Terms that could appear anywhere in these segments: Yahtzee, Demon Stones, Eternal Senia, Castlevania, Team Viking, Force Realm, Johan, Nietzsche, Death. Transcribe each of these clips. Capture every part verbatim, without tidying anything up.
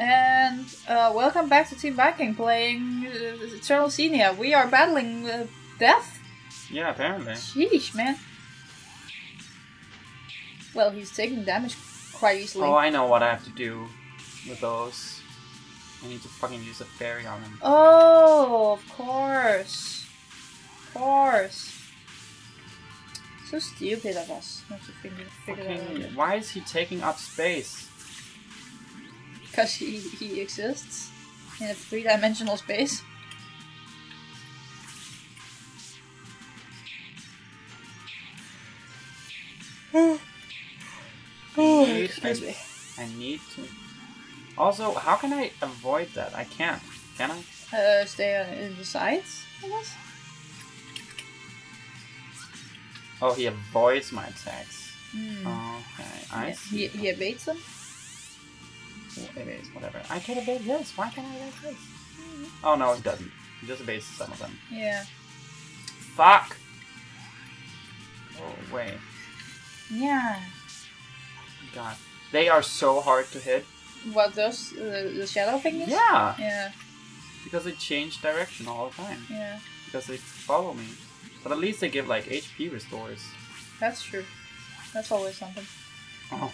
And uh, welcome back to Team Viking playing uh, Eternal Senia. We are battling uh, death? Yeah, apparently. Sheesh, man. Well, he's taking damage quite easily. Oh, I know what I have to do with those. I need to fucking use a fairy on him. Oh, of course. Of course. So stupid of us not to figure, figure okay. that out. Why is he taking up space? Because he, he exists in a three-dimensional space. I need, Excuse I, me. I need to... Also, how can I avoid that? I can't. Can I? Uh, stay on in the sides, I guess? Oh, he avoids my attacks. Mm. Okay, I yeah, see. He, he evades them? He evades, whatever. I can evade this. Why can't I evade this? Mm. Oh, no, he doesn't. He just evades some of them. Yeah. Fuck! Oh, wait. Yeah. God. They are so hard to hit. What, those? Uh, the shadow fingers? Yeah. Yeah. Because they change direction all the time. Yeah. Because they follow me. But at least they give, like, H P restores. That's true. That's always something. Oh.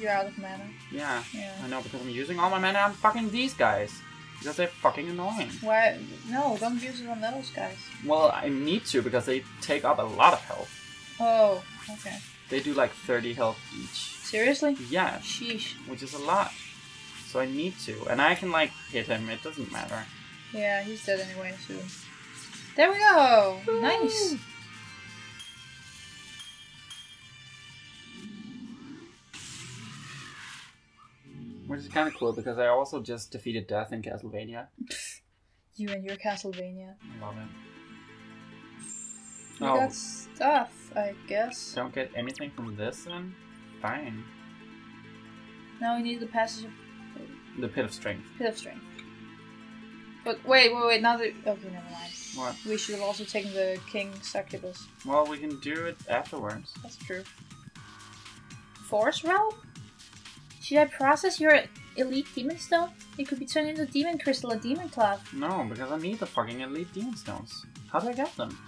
You're out of mana. Yeah. Yeah. I know, because I'm using all my mana on fucking these guys. Because they're fucking annoying. Why? No, don't use it on those guys. Well, I need to, because they take up a lot of health. Oh, okay. They do, like, thirty health each. Seriously? Yeah. Sheesh. Which is a lot. So I need to. And I can, like, hit him. It doesn't matter. Yeah, he's dead anyway, so... There we go! Woo! Nice! Which is kind of cool, because I also just defeated death in Castlevania. You and your Castlevania. I love it. You oh. got stuff, I guess. Don't get anything from this, then? Fine. Now we need the passage of... The Pit of Strength. Pit of Strength. But wait, wait, wait, now that... Okay, never mind. What? We should have also taken the King Succubus. Well, we can do it afterwards. That's true. Force Realm? Should I process your elite demon stone? It could be turned into demon crystal and demon cloud. No, because I need the fucking elite demon stones. How do I get them?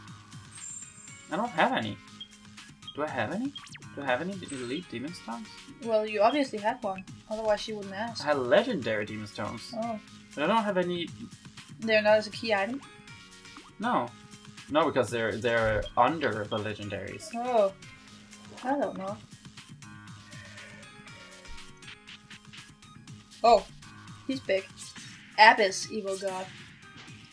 I don't have any. Do I have any? Do I have any elite demon stones? Well, you obviously have one. Otherwise, she wouldn't ask. I have legendary demon stones. Oh. But I don't have any... They're not as a key item? No. No, because they're they're under the legendaries. Oh. I don't know. Oh. He's big. Abyss, evil god.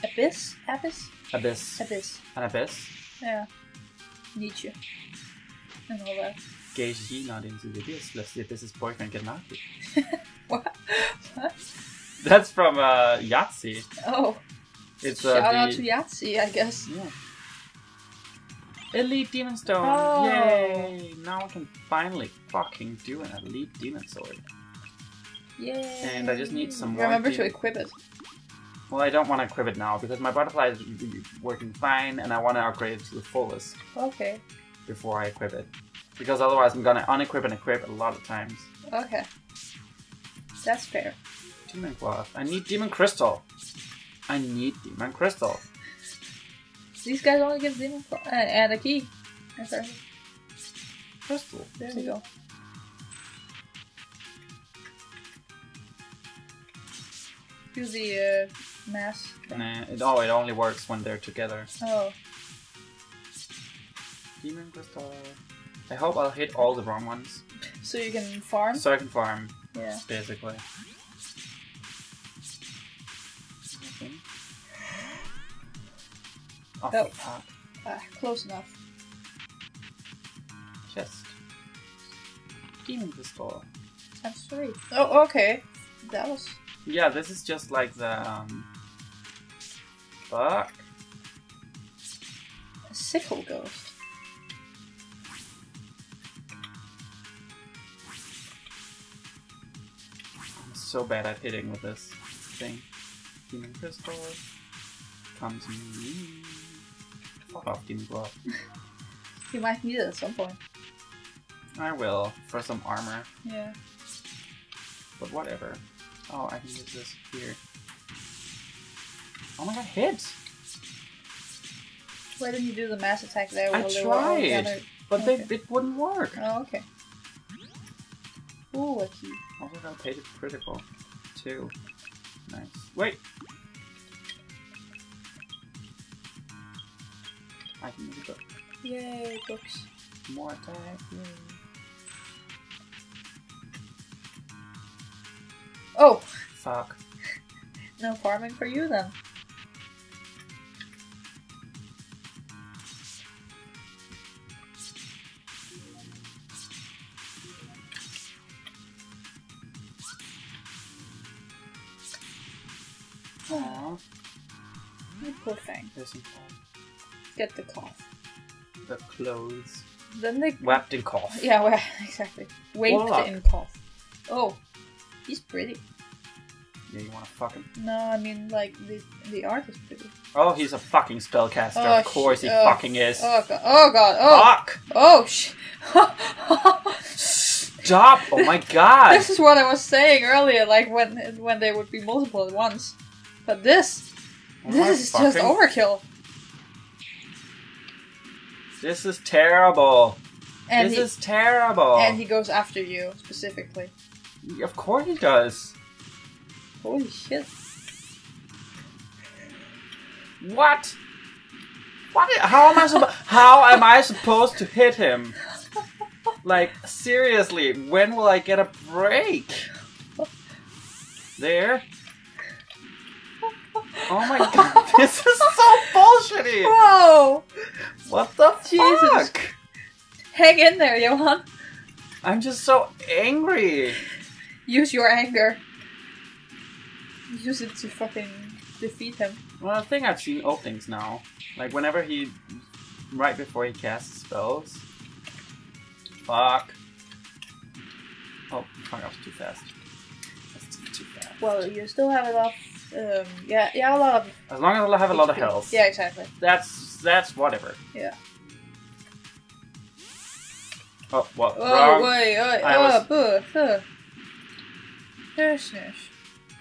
Abyss? Abyss? Abyss. Abyss. An abyss? Yeah. Nietzsche. And all that. Gage ye not into the abyss, lest the abyss's boyfriend get knocked. What? What? That's from uh, Yahtzee. Oh. It's, uh, Shout the... out to Yahtzee, I guess. Yeah. Elite Demon Stone! Oh. Yay! Now I can finally fucking do an Elite Demon Sword. Yay! And I just need some more. Remember to equip it. Well, I don't want to equip it now because my butterfly is working fine and I want to upgrade it to the fullest. Okay. Before I equip it. Because otherwise I'm gonna unequip and equip a lot of times. Okay. That's fair. Demon cloth. I need demon crystal. I need demon crystal. These guys only give demon cloth uh, and a key. Okay. Crystal. There we go. Do the uh, mass. Nah, it, oh, it only works when they're together. Oh. Demon crystal. I hope I'll hit all the wrong ones. So you can farm? So I can farm. Yeah. Basically. Off oh, top. Uh, close enough. Chest. Demon crystal. That's three. Oh, okay. That was... Yeah, this is just like the... Um... Fuck. A sickle ghost. I'm so bad at hitting with this thing. Demon crystal. Comes me. Fuck off, demon glove. You might need it at some point. I will, for some armor. Yeah. but whatever. Oh, I can use this here. Oh my god, hit! Why didn't you do the mass attack there? I tried, but okay. they, it wouldn't work. Oh, okay. Ooh, a key. Also got paid a critical, too. Nice. Wait! I can use a book. Yay, books. More attack, yay. Oh! Fuck. No farming for you then. Aww. You poor thing. Get the cloth. The clothes. Then they wrapped in cloth. Yeah, well, exactly. Wrapped in cloth. Oh, he's pretty. Yeah, you wanna fuck him? No, I mean, like, the, the art is pretty. Oh, he's a fucking spellcaster. Oh, of course he oh, fucking is. Oh god, oh god, oh! Fuck! Oh, sh- Stop! Oh my god! This is what I was saying earlier, like, when when there would be multiple at once. But this, oh this is fucking... just overkill. This is terrible. And this he... is terrible. And he goes after you, specifically. Of course he does. Holy shit. What? What? How am I supposed How am I supposed to hit him? Like, seriously, when will I get a break? There. Oh my god, this is so bullshitty! Whoa! What the Jesus. fuck? Hang in there, Johan. I'm just so angry. Use your anger. Use it to fucking defeat him. Well, I think I've seen openings now. Like, whenever he... right before he casts spells. Fuck. Oh, fuck, I was too fast. That's too fast. Well, you still have a lot of... Um, yeah, yeah, a lot of... As long as I have a lot of health. Yeah, exactly. That's... that's whatever. Yeah. Oh, well, oh, wrong. Wait, wait, I oh, was... boo, huh. Yes, yes.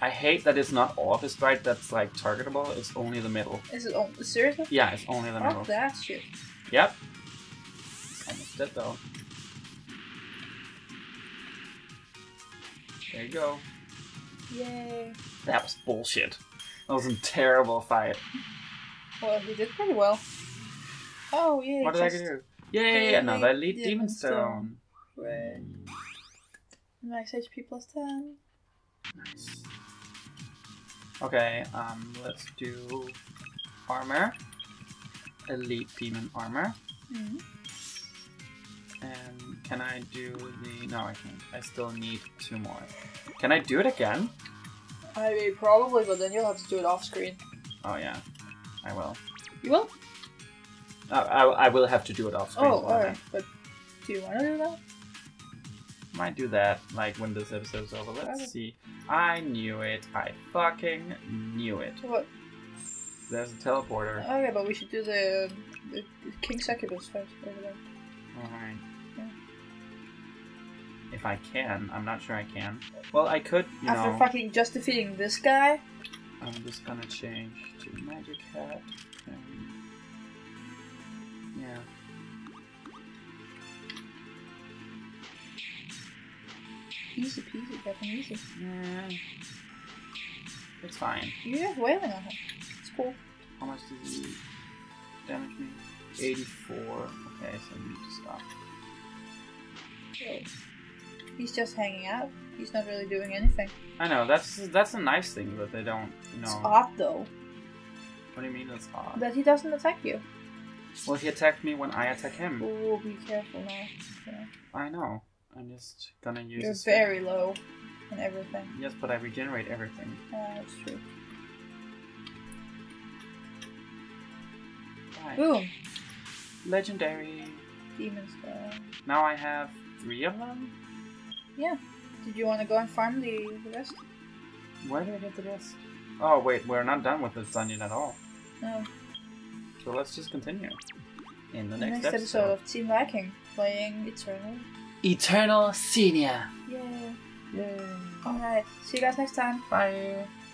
I hate that it's not all of his sprite that's like targetable, it's only the middle. Is it only? Seriously? Yeah, it's only the Fuck middle. that shit. Yep. It's almost dead though. There you go. Yay. That was bullshit. That was a terrible fight. Well, he did pretty well. Oh, yeah. What did I do? Yay, another elite demon stone. Right. Max H P plus ten. Nice. Okay, um, let's do armor, elite demon armor, mm-hmm. and can I do the? No, I can't. I still need two more. Can I do it again? I mean, probably, but then you'll have to do it off screen. Oh yeah, I will. You will? Uh, I I will have to do it off screen. Oh, alright. But do you want to do that? Might do that, like, when this episode's over. Let's okay. see. I knew it. I fucking knew it. What? There's a teleporter. Okay, but we should do the, the, the King Succubus first. Alright. Yeah. If I can. I'm not sure I can. Well, I could, you After know... fucking just defeating this guy? I'm just gonna change to Magic Hat. And... yeah. Easy peasy, Captain Easy. Yeah. It's fine. You have whaling on him. It's cool. How much did he damage me? eighty-four. Okay, so I need to stop. Really? He's just hanging out. He's not really doing anything. I know, that's that's a nice thing that they don't, you know. It's odd though. What do you mean that's odd? That he doesn't attack you. Well, he attacked me when I attack him. Oh, be careful now. Yeah. I know. I'm just gonna use. You're very low on everything. Yes, but I regenerate everything. Uh, that's true. Right. Boom! Legendary. Demon Stone. Now I have three of them? Yeah. Did you want to go and farm the, the rest? Where do I get the rest? Oh, wait, we're not done with this dungeon at all. No. So let's just continue. In the, the next, next episode, episode of Team Viking, playing Eternal. Eternal Senia. Yeah. Yeah. Oh. Hi. See you guys next time. Bye.